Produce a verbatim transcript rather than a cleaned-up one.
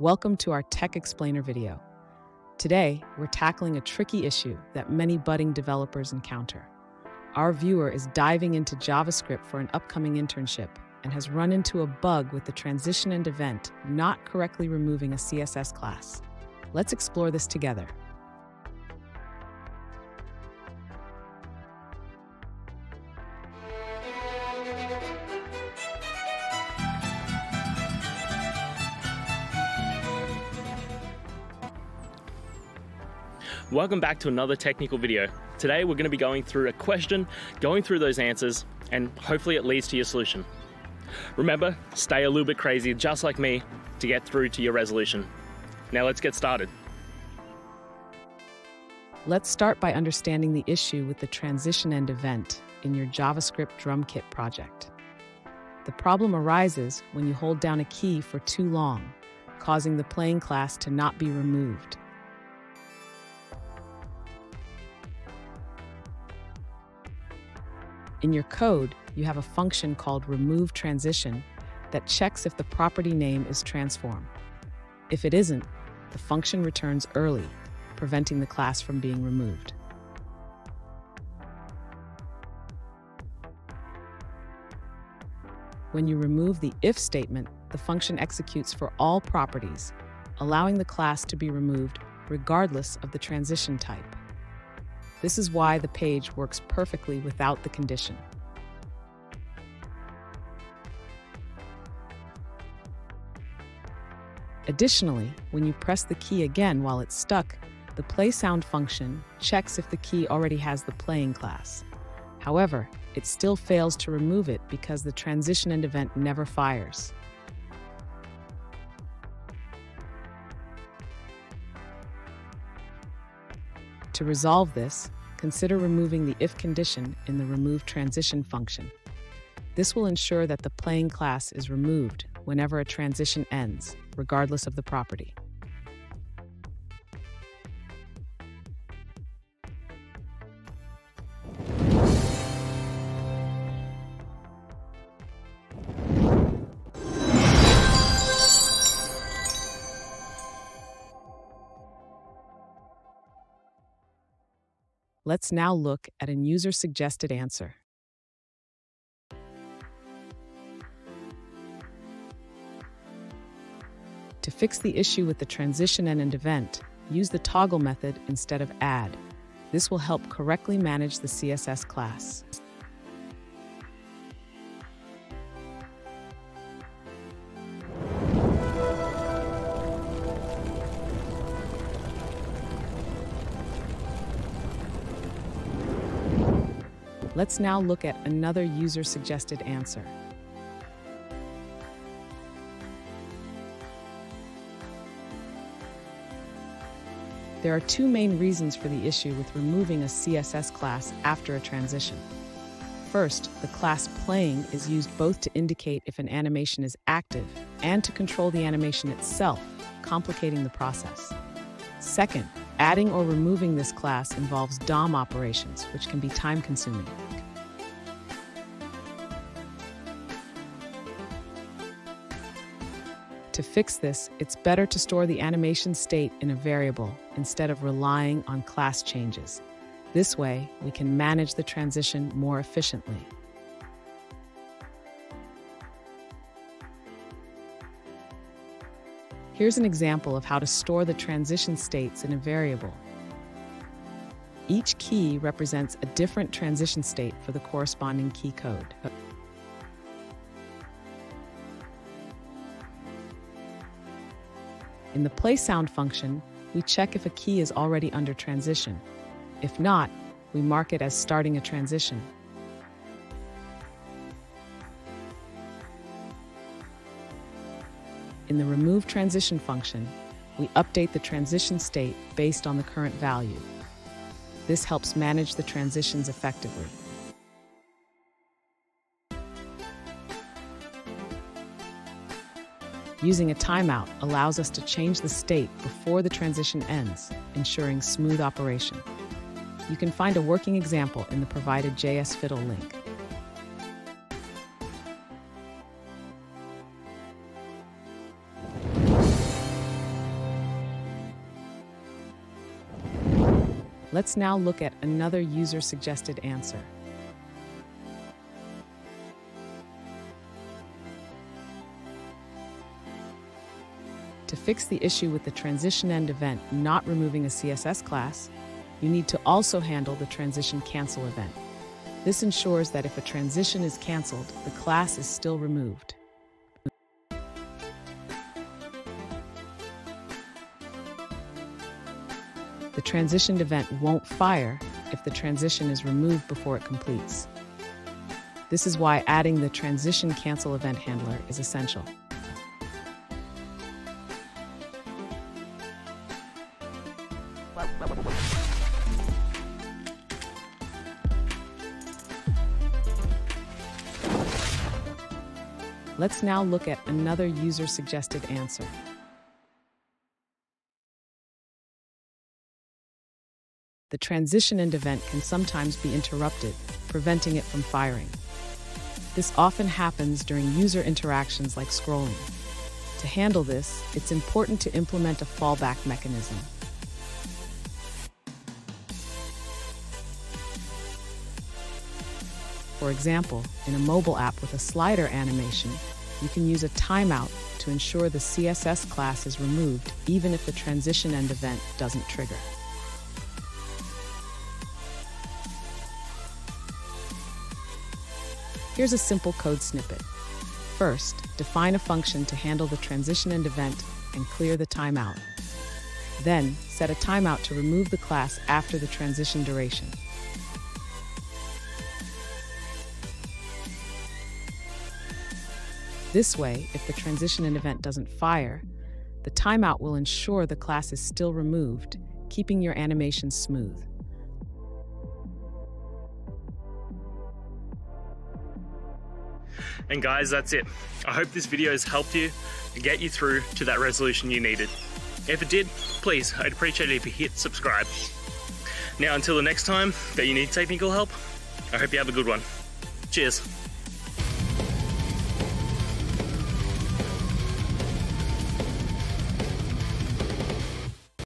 Welcome to our Tech Explainer video. Today, we're tackling a tricky issue that many budding developers encounter. Our viewer is diving into JavaScript for an upcoming internship and has run into a bug with the transitionend event not correctly removing a C S S class. Let's explore this together. Welcome back to another technical video. Today we're going to be going through a question, going through those answers, and hopefully it leads to your solution. Remember, stay a little bit crazy, just like me, to get through to your resolution. Now let's get started. Let's start by understanding the issue with the transitionend event in your JavaScript DrumKit project. The problem arises when you hold down a key for too long, causing the playing class to not be removed. In your code, you have a function called removeTransition that checks if the property name is transform. If it isn't, the function returns early, preventing the class from being removed. When you remove the if statement, the function executes for all properties, allowing the class to be removed regardless of the transition type. This is why the page works perfectly without the condition. Additionally, when you press the key again while it's stuck, the playSound function checks if the key already has the playing class. However, it still fails to remove it because the transitionend event never fires. To resolve this, consider removing the if condition in the removeTransition function. This will ensure that the playing class is removed whenever a transition ends, regardless of the property. Let's now look at an user-suggested answer. To fix the issue with the transitionend event, use the toggle method instead of add. This will help correctly manage the C S S class. Let's now look at another user-suggested answer. There are two main reasons for the issue with removing a C S S class after a transition. First, the class playing is used both to indicate if an animation is active and to control the animation itself, complicating the process. Second, adding or removing this class involves D O M operations, which can be time-consuming. To fix this, it's better to store the animation state in a variable instead of relying on class changes. This way, we can manage the transition more efficiently. Here's an example of how to store the transition states in a variable. Each key represents a different transition state for the corresponding key code. In the playSound function, we check if a key is already under transition. If not, we mark it as starting a transition. In the removeTransition function, we update the transition state based on the current value. This helps manage the transitions effectively. Using a timeout allows us to change the state before the transition ends, ensuring smooth operation. You can find a working example in the provided J S Fiddle link. Let's now look at another user-suggested answer. To fix the issue with the transitionend event not removing a C S S class, you need to also handle the transition cancel event. This ensures that if a transition is canceled, the class is still removed. The transitioned event won't fire if the transition is removed before it completes. This is why adding the transition cancel event handler is essential. Let's now look at another user-suggested answer. The transitionend event can sometimes be interrupted, preventing it from firing. This often happens during user interactions like scrolling. To handle this, it's important to implement a fallback mechanism. For example, in a mobile app with a slider animation, you can use a timeout to ensure the C S S class is removed even if the transitionend event doesn't trigger. Here's a simple code snippet. First, define a function to handle the transitionend event and clear the timeout. Then, set a timeout to remove the class after the transition duration. This way, if the transitionend event doesn't fire, the timeout will ensure the class is still removed, keeping your animation smooth. And guys, that's it. I hope this video has helped you and get you through to that resolution you needed. If it did, please, I'd appreciate it if you hit subscribe. Now, until the next time that you need technical help, I hope you have a good one. Cheers.